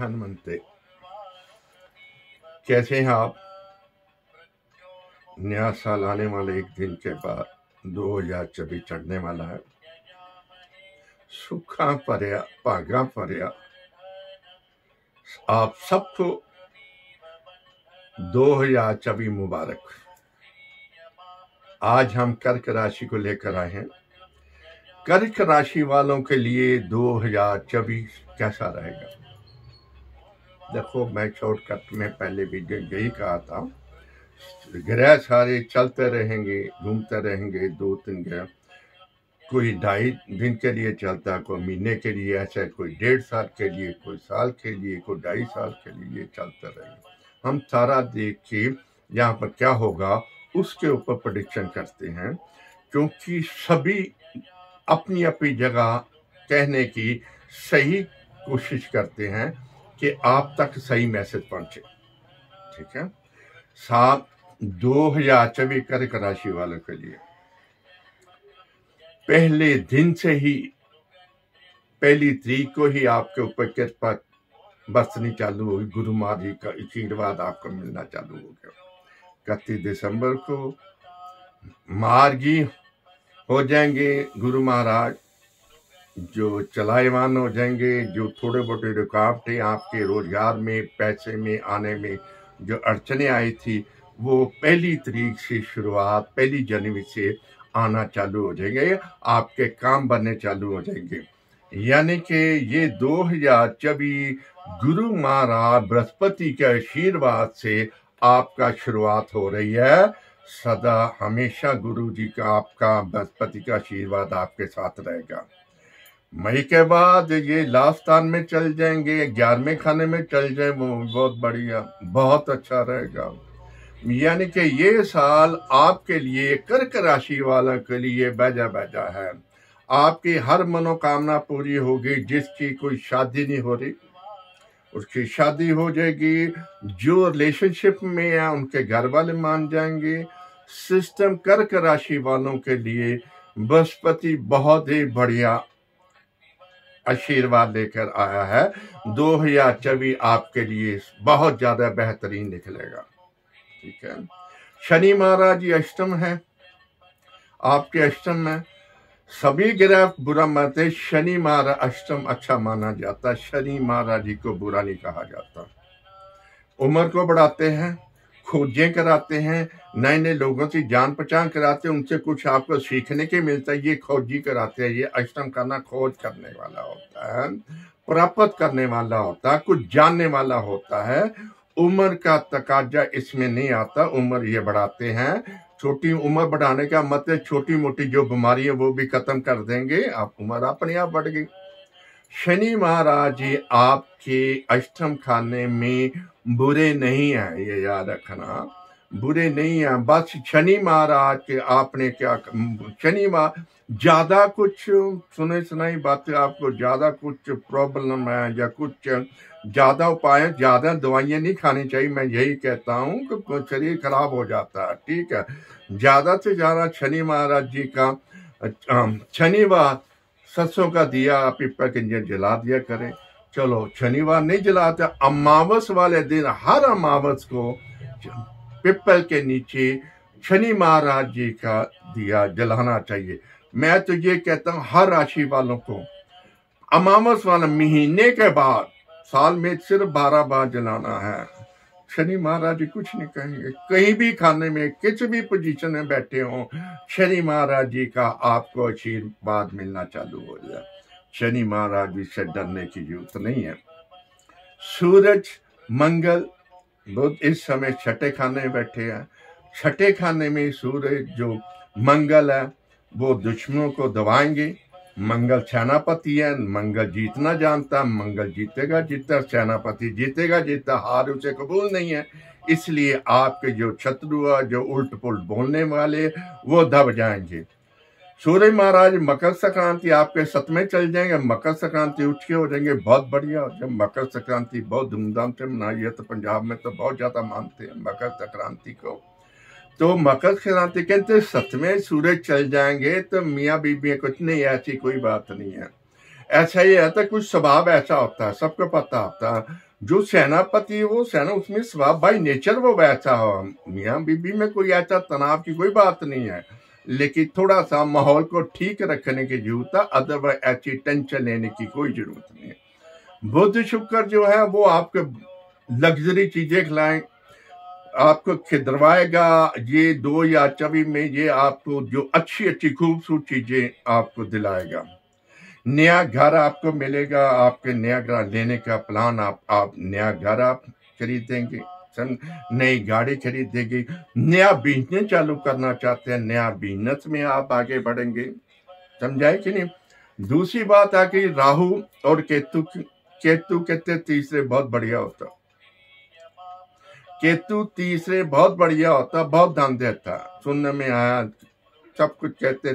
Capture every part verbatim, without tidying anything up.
हनुमंते, कैसे हैं आप। नया साल आने वाले एक दिन के बाद दो हजार चौबीस चढ़ने वाला है। सुखा पर्या पागा पर्या आप सबको दो हजार चौबीस मुबारक। आज हम कर्क राशि को लेकर आए हैं। कर्क राशि वालों के लिए दो हजार चौबीस कैसा रहेगा। देखो, मैं शॉर्टकट में पहले भी यही कहा था, ग्रह सारे चलते रहेंगे, घूमते रहेंगे। दो तीन ग्रह कोई ढाई दिन के लिए चलता है, कोई महीने के लिए, ऐसे कोई डेढ़ साल के लिए, कोई साल के लिए, कोई ढाई साल के लिए चलते रहेंगे। हम सारा देख के यहाँ पर क्या होगा उसके ऊपर प्रेडिक्शन करते हैं, क्योंकि सभी अपनी अपनी जगह कहने की सही कोशिश करते हैं कि आप तक सही मैसेज पहुंचे। ठीक है साहब। दो हजार चौबीस कर्क राशि वालों के लिए पहले दिन से ही, पहली तारीख को ही आपके ऊपर कृपा बरसनी चालू होगी। गुरु माँ जी का आशीर्वाद आपको मिलना चालू हो गया। इकतीस दिसंबर को मार्गी हो जाएंगे गुरु महाराज, जो चलायमान हो जाएंगे। जो थोड़े बहुत रुकावटें आपके रोजगार में, पैसे में आने में जो अड़चने आई थी, वो पहली तारीख से शुरुआत पहली जनवरी से आना चालू हो जाएंगे। आपके काम बनने चालू हो जाएंगे। यानी कि ये दो हजार चौबीस गुरु महाराज बृहस्पति के आशीर्वाद से आपका शुरुआत हो रही है। सदा हमेशा गुरु जी का, आपका बृहस्पति का आशीर्वाद आपके साथ रहेगा। मई के बाद ये लास्ट स्थान में चल जाएंगे, ग्यारहवें खाने में चल जाए, वो बहुत बढ़िया, बहुत अच्छा रहेगा। यानी कि ये साल आपके लिए, कर्क राशि वालों के लिए बजा बजा है। आपकी हर मनोकामना पूरी होगी। जिसकी कोई शादी नहीं हो रही उसकी शादी हो जाएगी। जो रिलेशनशिप में है उनके घर वाले मान जाएंगे। सिस्टम कर्क राशि वालों के लिए बृहस्पति बहुत ही बढ़िया आशीर्वाद लेकर आया है। दो हजार चौबीस आपके लिए बहुत ज्यादा बेहतरीन निकलेगा। ठीक है, शनि महाराज ये अष्टम है, आपके अष्टम में सभी ग्रह बुरा मानते। शनि महाराज अष्टम अच्छा माना जाता, शनि महाराज जी को बुरा नहीं कहा जाता। उम्र को बढ़ाते हैं, खोजें कराते हैं, नए नए लोगों से जान पहचान कराते हैं, उनसे कुछ आपको सीखने के मिलता है। ये खोजी कराते हैं। ये अष्टम करना खोज करने वाला होता है, प्राप्त करने वाला होता है, कुछ जानने वाला होता है। उम्र का तकाजा इसमें नहीं आता। उम्र ये बढ़ाते हैं। छोटी उम्र बढ़ाने का मतलब छोटी मोटी जो बीमारी है वो भी खत्म कर देंगे। आप उम्र अपने आप बढ़ गई। शनि महाराज जी आपके अष्टम खाने में बुरे नहीं हैं, ये याद रखना, बुरे नहीं हैं। बस शनि महाराज के आपने क्या, शनि महाराज ज़्यादा कुछ सुने सुनाई बातें, आपको ज़्यादा कुछ प्रॉब्लम है या कुछ ज़्यादा उपाय, ज़्यादा दवाइयाँ नहीं खानी चाहिए। मैं यही कहता हूँ कि शरीर खराब हो जाता है। ठीक है, ज़्यादा से ज़्यादा शनि महाराज जी का शनिवार सरसों का दिया पिपर के नीचे जला दिया करें। चलो, शनिवार नहीं जलाते, अमावस वाले दिन, हर अमावस को पिपल के नीचे शनि महाराज जी का दिया जलाना चाहिए। मैं तो ये कहता हूँ हर राशि वालों को अमावस वाले महीने के बाद, साल में सिर्फ बारह बार जलाना है। शनि महाराज जी कुछ नहीं कहेंगे। कहीं भी खाने में, किसी भी पोजीशन में बैठे हों, शनि महाराज जी का आपको आशीर्वाद मिलना चालू हो जाए। शनि महाराज जी से डरने की जरूरत नहीं है। सूरज मंगल बुध इस समय छठे खाने बैठे हैं। छठे खाने में सूरज जो मंगल है वो दुश्मनों को दबाएंगे। मंगल सेनापति है, मंगल जीतना जानता, मंगल जीतेगा जीतता, सेनापति जीतेगा जीतता। हार उसे कबूल नहीं है। इसलिए आपके जो शत्रु है, जो उल्ट पुल्ट बोलने वाले, वो दब जाएंगे। सूर्य महाराज मकर संक्रांति आपके सत में चल जाएंगे। मकर संक्रांति उठ के हो जाएंगे, बहुत बढ़िया। जब मकर संक्रांति बहुत धूमधाम से मनाई है, तो पंजाब में तो बहुत ज्यादा मानते हैं मकर संक्रांति को। तो मकर संक्रांति कहते सतमें सूरज चल जाएंगे, तो मियाँ बीबियाँ कुछ नहीं, ऐसी कोई बात नहीं है। ऐसा ही रहता है, कुछ स्वभाव ऐसा होता है, सबको पता होता है। जो सेनापति है वो सेना उसमें स्वभाव बाई नेचर वो वैसा हो। मियाँ बीबी में कोई ऐसा तनाव की कोई बात नहीं है, लेकिन थोड़ा सा माहौल को ठीक रखने की जरूरत है, अदरवाइज ऐसी टेंशन लेने की कोई जरूरत नहीं है। बुध शुक्र जो है वो आपके लग्जरी चीजें खिलाएं, आपको खिदवाएगा। ये दो या चवी में ये आपको जो अच्छी अच्छी खूबसूरत चीजें आपको दिलाएगा। नया घर आपको मिलेगा, आपके नया घर लेने का प्लान, आप आप नया घर आप खरीदेंगे, नई गाड़ी खरीदेंगे, नया बिजनेस चालू करना चाहते हैं, नया बिजनेस में आप आगे बढ़ेंगे। समझाए कि नहीं। दूसरी बात आ गई राहु और केतु। केतु कहते तीसरे बहुत बढ़िया होता, केतु तीसरे बहुत बढ़िया होता, बहुत धन देता। सुनने में आया सब कुछ कहते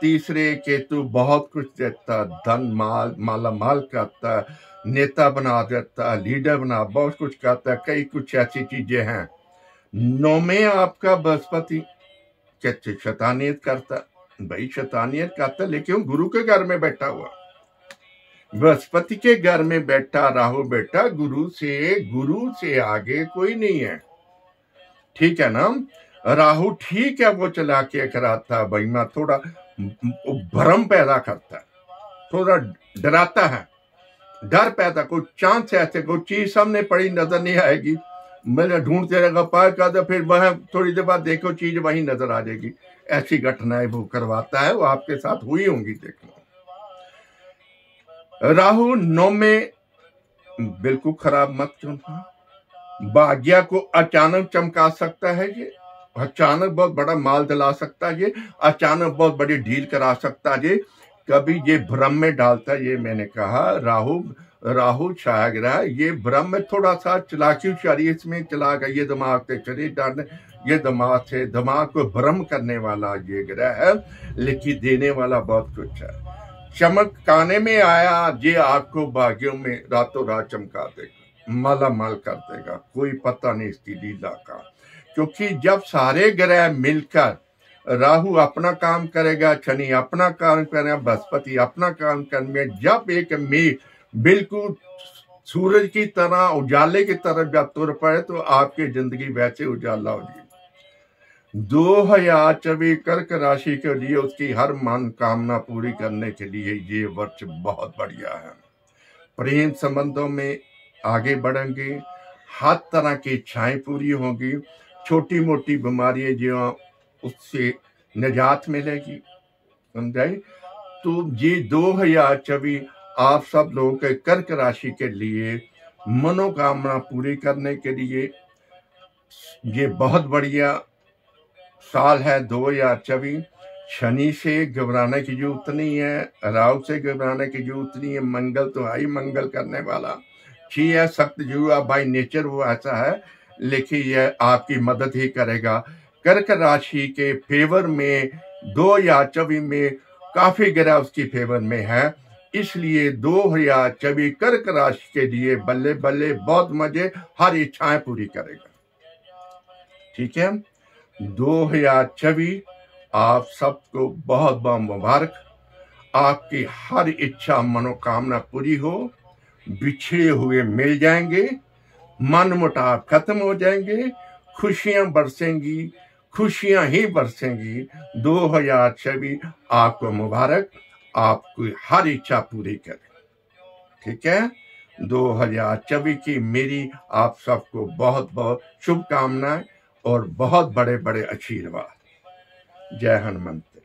तीसरे केतु बहुत कुछ देता, धन माल माला माल करता, नेता बना देता, लीडर बना, बहुत कुछ करता। कई कुछ ऐसी चीजें हैं। नौ में आपका बृहस्पति कहते शैतानियत करता, भाई शैतानियत करता, लेकिन गुरु के घर में बैठा हुआ, बृहस्पति के घर में बैठा राहु बैठा, गुरु से गुरु से आगे कोई नहीं है। ठीक है ना। राहु ठीक है वो चला के कराता, बहिमा थोड़ा भ्रम पैदा करता, थोड़ा डराता है, डर पैदा। कोई चांस ऐसे कोई चीज सामने पड़ी नजर नहीं आएगी, मैंने ढूंढते रहेगा, पार करता, फिर वह थोड़ी देर बाद देखो चीज वही नजर आ जाएगी। ऐसी घटनाएं वो करवाता है, वो आपके साथ हुई होंगी। देखना राहु नौ में बिल्कुल खराब मत करना, भाग्य को अचानक चमका सकता है ये, अचानक बहुत बड़ा माल दिला सकता है ये, अचानक बहुत बड़ी डील करा सकता है ये, कभी ये भ्रम में डालता है। ये मैंने कहा राहु राहु छायाग्रह ये भ्रम में थोड़ा सा चलाकी उचारी इसमें चला गया, ये दिमाग से शरीर डालने, ये दिमाग से दिमाग को भ्रम करने वाला ये ग्रह है, लेकिन देने वाला बहुत कुछ है। चमकाने में आया ये आपको भाग्यों में रातों रात चमका देगा, माला माल कर देगा, कोई पता नहीं इसकी लीला का। क्योंकि जब सारे ग्रह मिलकर राहु अपना काम करेगा, शनि अपना काम करेगा, बृहस्पति अपना काम करेंगे, जब एक में बिल्कुल सूरज की तरह उजाले की तरफ जब तुर पड़े तो आपकी जिंदगी वैसे उजाला हो जाएगी। दो हजार चौबीस कर्क राशि के लिए उसकी हर मनोकामना पूरी करने के लिए ये वर्ष बहुत बढ़िया है। प्रेम संबंधों में आगे बढ़ेंगे, हर तरह की इच्छाएं पूरी होंगी, छोटी मोटी बीमारियां जो उससे निजात मिलेगी। समझाए। तो ये दो हजार चौबीस आप सब लोगों के कर्क राशि के लिए मनोकामना पूरी करने के लिए ये बहुत बढ़िया साल है। दो हजार चौबीस शनि से घबराने की जरूरत नहीं है, राहु से घबराने की जरूरत नहीं है। मंगल तो हाई मंगल करने वाला ही है, सख्त जुआ बाई नेचर वो ऐसा है, लेकिन यह आपकी मदद ही करेगा। कर्क राशि के फेवर में दो हजार चौबीस में काफी ग्रह उसकी फेवर में है, इसलिए दो हजार चौबीस कर्क राशि के लिए बल्ले बल्ले बहुत मजे, हर इच्छाएं पूरी करेगा। ठीक है। दो हजार चौबीस आप सबको बहुत बहुत मुबारक, आपकी हर इच्छा मनोकामना पूरी हो, बिछड़े हुए मिल जाएंगे, मन मुटाव खत्म हो जाएंगे, खुशियां बरसेंगी, खुशियां ही बरसेंगी। दो हजार छब्बीस आपको मुबारक, आपकी हर इच्छा पूरी करें। ठीक है। दो हजार छब्बीस की मेरी आप सबको बहुत बहुत शुभकामनाएं और बहुत बड़े बड़े आशीर्वाद। जय हनुमंत।